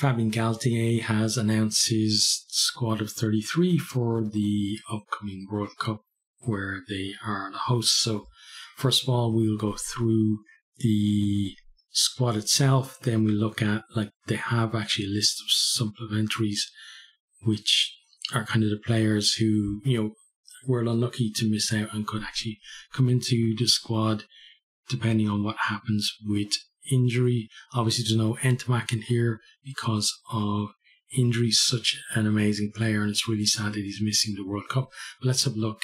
Fabien Galthié has announced his squad of 33 for the upcoming World Cup, where they are the hosts. So first of all, we'll go through the squad itself. Then we look at, like, they have actually a list of supplementaries, which are kind of the players who, you know, were unlucky to miss out and could actually come into the squad depending on what happens with injury. Obviously, there's no Ntamack in here because of injury. Such an amazing player, and it's really sad that he's missing the World Cup. But let's have a look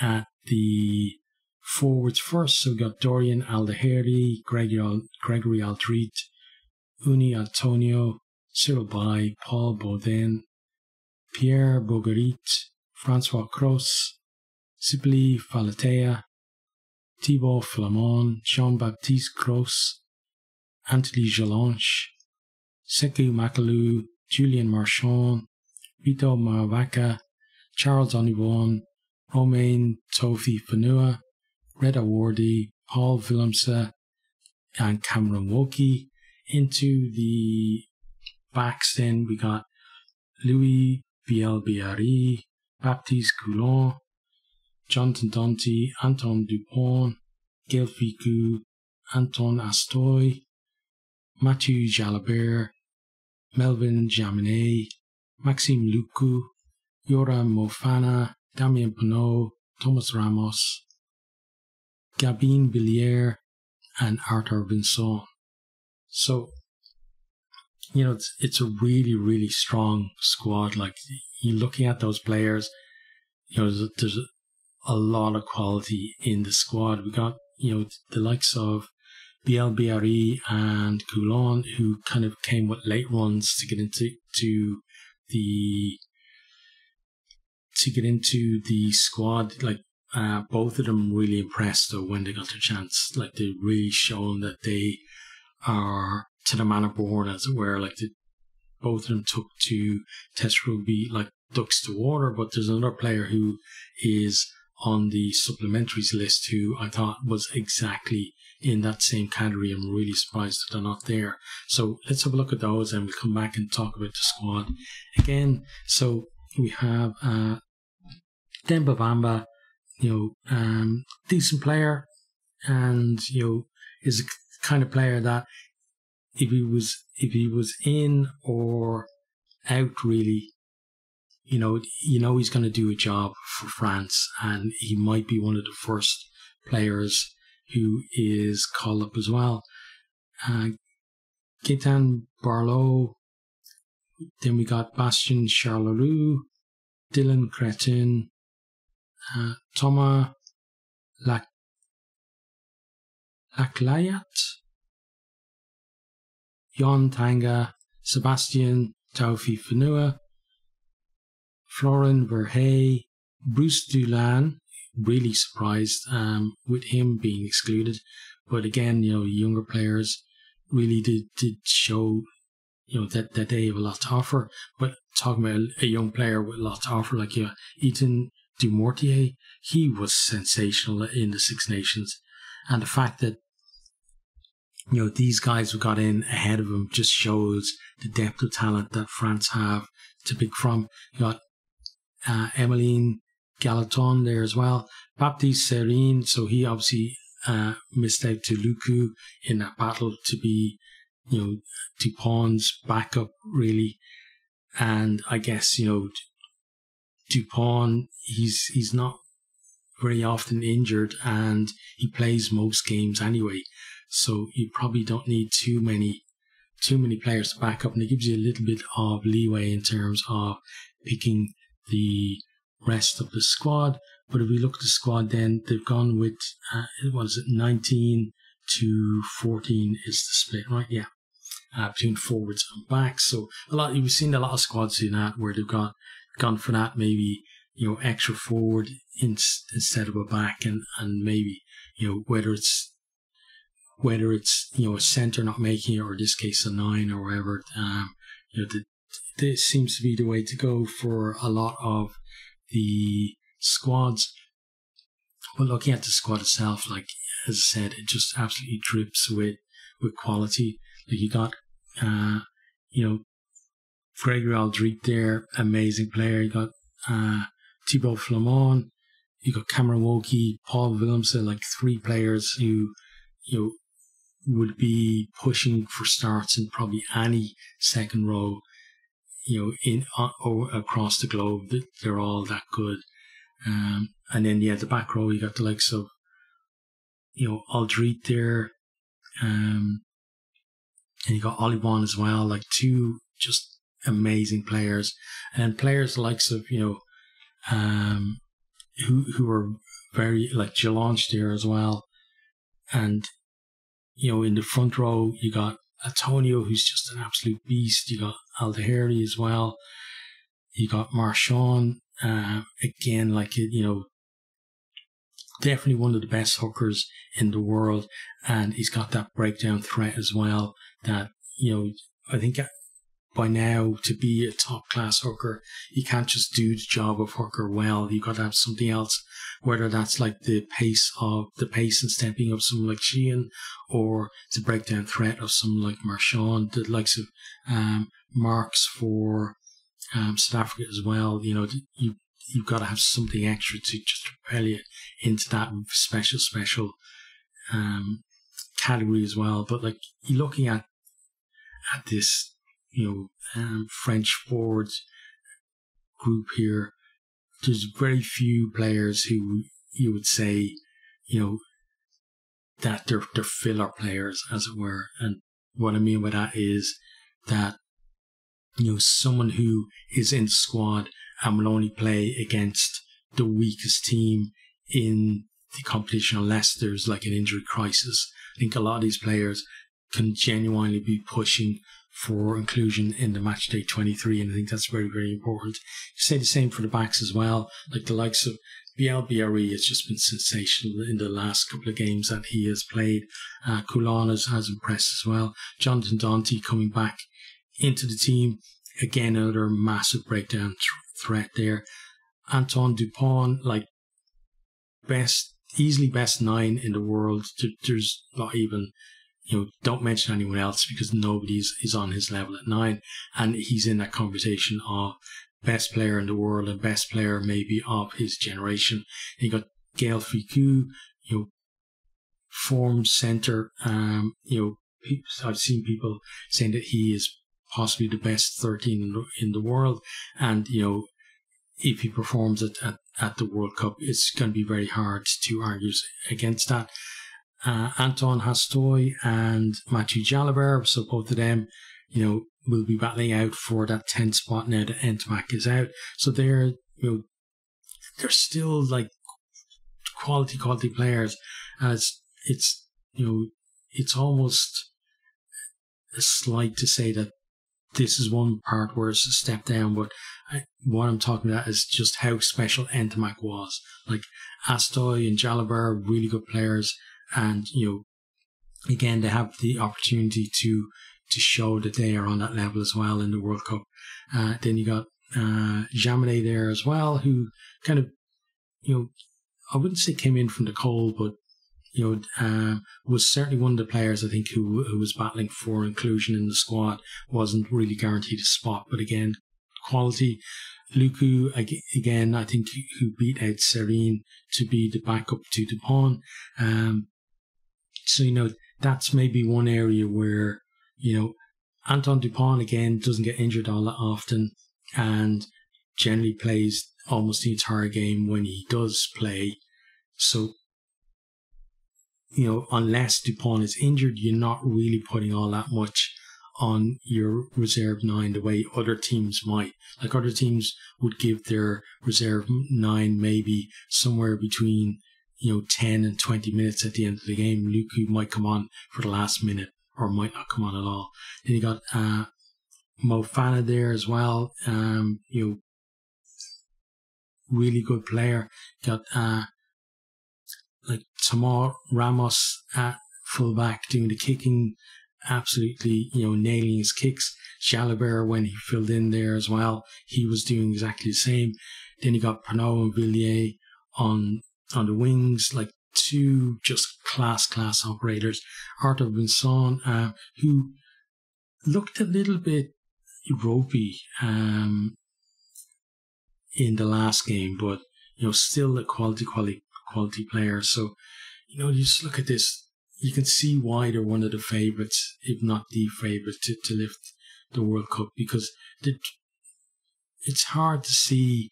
at the forwards first. So we've got Dorian Aldegheri, Gregory Alldritt, Uini Atonio, Cyril Baille, Paul Baudin, Pierre Boudehent, François Cros, Sipili Falatea, Thibaud Flament, Jean-Baptiste Gros, Anthony Jelonch, Sekou Macalou, Julien Marchand, Vito Maravaca, Charles Onivon, Romain Tofi Fanua, Red Awardi, Paul Willemse, and Cameron Woki. Into the backs then we got Louis Bielle-Biarrey, Baptiste Coulon, Jonathan Danty, Antoine Dupont, Gaël Fickou, Antoine Hastoy, Matthieu Jalibert, Melvin Jaminet, Maxime Lucu, Yoram Moefana, Damien Penaud, Thomas Ramos, Gabin Villiers, and Arthur Vincent. So, you know, it's a really, really strong squad. Like, you're looking at those players, you know, there's a lot of quality in the squad. We got, you know, the likes of Bielle-Biarrey and Coulon, who kind of came with late runs to get into the squad. Like, both of them really impressed though when they got their chance. Like, they really shown that they are to the manner born, as it were. Like, both of them took to Test Rugby like ducks to water. But there's another player who is on the supplementaries list who I thought was exactly in that same category. I'm really surprised that they're not there. So let's have a look at those and we'll come back and talk about the squad again. So we have Demba Bamba, you know, decent player, and, you know, is a kind of player that if he was in or out, really, you know he's going to do a job for France, and he might be one of the first players who is called up as well. Gaetan Barlow, then we got Bastien Charleroux, Dylan Cretin, Thomas Laclayat, Yon Tanga, Sebastien Taufi Fanua, Florian Verhey, Bruce Dulan. Really surprised with him being excluded, but again, you know, younger players really did show, you know, that they have a lot to offer. But talking about a young player with a lot to offer, like, yeah, Ethan Dumortier, he was sensational in the Six Nations, and the fact that, you know, these guys who got in ahead of him just shows the depth of talent that France have to pick from. You got Emeline Galaton there as well, Baptiste Serin. So he obviously missed out to Lucu in that battle to be, you know, Dupont's backup, really. And I guess, you know, Dupont, he's not very often injured, and he plays most games anyway, so you probably don't need too many players to back up, and it gives you a little bit of leeway in terms of picking the rest of the squad. But if we look at the squad, then they've gone with 19 to 14 is the split, right? Yeah, between forwards and backs. So a lot, you've seen a lot of squads in that where they've gone for that, maybe, you know, extra forward instead of a back, and maybe, you know, whether it's you know, a centre not making it, or in this case a 9 or whatever. You know, this seems to be the way to go for a lot of the squads. But looking at the squad itself, like, as I said, it just absolutely drips with quality. Like, you got you know, Gregory Alldritt there, amazing player. You got Thibaud Flament, you got Cameron Woki, Paul Willemse, like three players who, you know, would be pushing for starts in probably any second row, you know, in or across the globe. They're all that good. And then, yeah, the back row, you got the likes of, you know, Alldritt there. And you got Olibon as well, like two just amazing players. And players the likes of, you know, who are very, like Jelonch there as well. And, you know, in the front row, you got Atonio, who's just an absolute beast. You got Aldegheri as well. You got Marchand, again, like, you know, definitely one of the best hookers in the world. And he's got that breakdown threat as well that, you know, I think by now to be a top-class hooker, you can't just do the job of hooker well. You've got to have something else, whether that's like the pace and stepping of someone like Sheehan or the breakdown threat of someone like Marchand, the likes of Marks for South Africa as well. You know, you've got to have something extra to just propel you into that special category as well. But like you're looking at this, you know, French forwards group here, there's very few players who you would say, you know, that they're filler players, as it were. And what I mean by that is that, you know, someone who is in squad and will only play against the weakest team in the competition unless there's like an injury crisis. I think a lot of these players can genuinely be pushing for inclusion in the match day 23, and I think that's very, very important. You say the same for the backs as well, like the likes of Bielle-Biarrey has just been sensational in the last couple of games that he has played. Coulon has impressed as well. Jonathan Danty coming back into the team, again another massive breakdown threat there. Antoine Dupont, like easily best nine in the world. There's not even, you know, don't mention anyone else because nobody is on his level at nine, and he's in that conversation of best player in the world and best player maybe of his generation. And you got Gaël Fickou, you know, form centre. You know, I've seen people saying that he is possibly the best 13 in the world, and you know, if he performs at the World Cup, it's going to be very hard to argue against that. Antoine Hastoy and Matthieu Jalibert, so both of them, you know, will be battling out for that 10th spot now that Ntamack is out. So they're, you know, they're still like quality players, as it's, you know, it's almost a slight to say that this is one part where it's a step down, but what I'm talking about is just how special Ntamack was. Like Hastoy and Jalibert, really good players. And, you know, again, they have the opportunity to show that they are on that level as well in the World Cup. Then you got Jaminet there as well, who kind of, you know, I wouldn't say came in from the cold, but, you know, was certainly one of the players, I think, who was battling for inclusion in the squad, wasn't really guaranteed a spot. But again, quality. Lucu, again, I think, who beat out Serin to be the backup to Dupont. So, you know, that's maybe one area where, you know, Antoine Dupont, again, doesn't get injured all that often and generally plays almost the entire game when he does play. So, you know, unless Dupont is injured, you're not really putting all that much on your reserve nine the way other teams might. Like other teams would give their reserve nine maybe somewhere between, you know, 10 and 20 minutes at the end of the game. Lucu might come on for the last minute or might not come on at all. Then you got Moefana there as well. You know, really good player. You got like Thomas Ramos at fullback doing the kicking, absolutely, you know, nailing his kicks. Jalibert, when he filled in there as well, he was doing exactly the same. Then you got Pernod and Villiers on the wings, like two just class operators. Arthur Vincent, who looked a little bit ropey in the last game, but you know, still a quality player. So you know, you just look at this, you can see why they're one of the favourites, if not the favourite, to lift the World Cup, because it's hard to see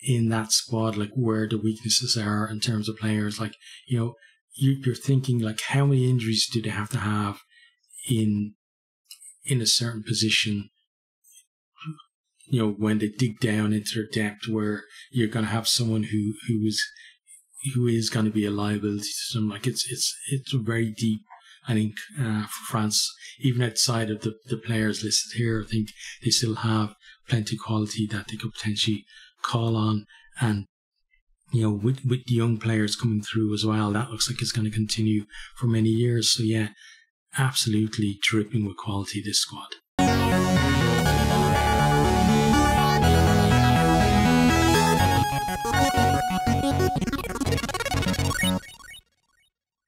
in that squad like where the weaknesses are in terms of players. Like, you know, you're thinking like, how many injuries do they have to have in a certain position, you know, when they dig down into their depth, where you're going to have someone who is going to be a liability to them. Like it's very deep, I think, for France. Even outside of the players listed here, I think they still have plenty of quality that they could potentially call on. And you know, with the young players coming through as well, that looks like it's going to continue for many years. So yeah, absolutely dripping with quality, this squad.